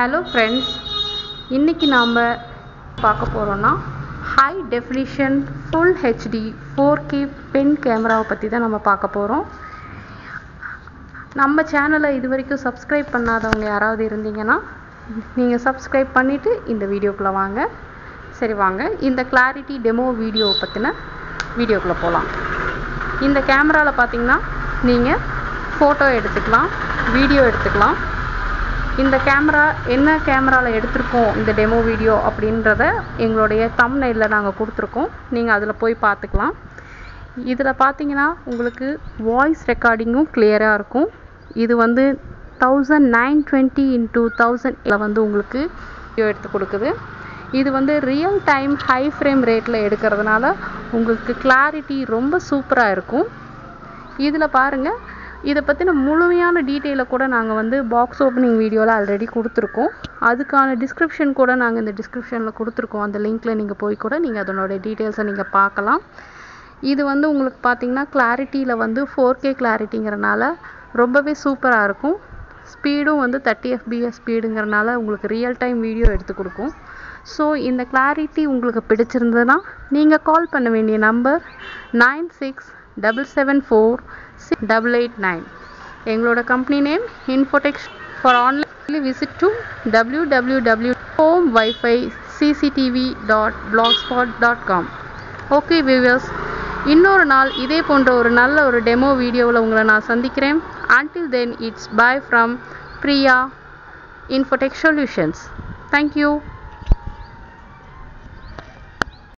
Hello friends, இன்னைக்கு நாம பார்க்க போறோம்னா high definition full HD 4K pin camera பத்தி தான் நாம பார்க்க போறோம். நம்ம சேனலை இதுவரைக்கும் subscribe பண்ணாதவங்க யாராவது இருந்தீங்கன்னா நீங்க subscribe பண்ணிட்டு இந்த வீடியோக்குள்ள வாங்க. சரி வாங்க இந்த clarity demo video பத்தின வீடியோக்குள்ள போலாம். இந்த கேமரால பாத்தீங்கன்னா நீங்க photo எடுத்துக்கலாம், video எடுத்துக்கலாம். இந்த கேமரா என்ன கேமரால எடுத்துறோம் இந்த டெமோ வீடியோ அப்படிங்கறத எங்களுடைய thumbnailல நாங்க கொடுத்திருக்கோம். நீங்க அதுல போய் பார்த்துக்கலாம். இதுல பாத்தீங்கன்னா உங்களுக்கு வாய்ஸ் ரெக்கார்டிங்கும் கிளியரா இருக்கும். இது வந்து 1920x1000 வந்து உங்களுக்கு எடுத்து கொடுக்குது. இது வந்து ரியல் டைம் ஹை ஃப்ரேம் ரேட்ல எடுக்கிறதுனால உங்களுக்கு கிளாரிட்டி ரொம்ப சூப்பரா இருக்கும். இதுல பாருங்க இத பத்தின முழுமையான டீடைல கூட நாங்க வந்து பாக்ஸ் ஓபனிங் வீடியோல ஆல்ரெடி கொடுத்திருக்கோம். அதுக்கான டிஸ்கிரிப்ஷன் கூட நாங்க இந்த டிஸ்கிரிப்ஷன்ல கொடுத்திருக்கோம். அந்த லிங்க்ல நீங்க போய் கூட நீங்க அதனோட டீடைல்ஸை நீங்க பார்க்கலாம். இது வந்து உங்களுக்கு பாத்தீங்கன்னா கிளாரிட்டில வந்து 4K கிளாரிட்டிங்கறனால ரொம்பவே சூப்பரா இருக்கும். ஸ்பீடும் வந்து 30 fps ஸ்பீடுங்கறனால உங்களுக்கு ரியல் டைம் வீடியோ எடுத்து கொடுக்கும். சோ இந்த கிளாரிட்டி உங்களுக்கு பிடிச்சிருந்தனா நீங்க கால் பண்ண வேண்டிய நம்பர் 96774689. எங்களோட company name Infotech. For online visit to www.homewificctv.blogspot.com. Okay viewers, இன்னொரு நாள் இதே போன்ற ஒரு நல்ல ஒரு டெமோ வீடியோல உங்களை நான் சந்திக்கிறேன். Until then, it's bye from Priya Infotech Solutions. Thank you.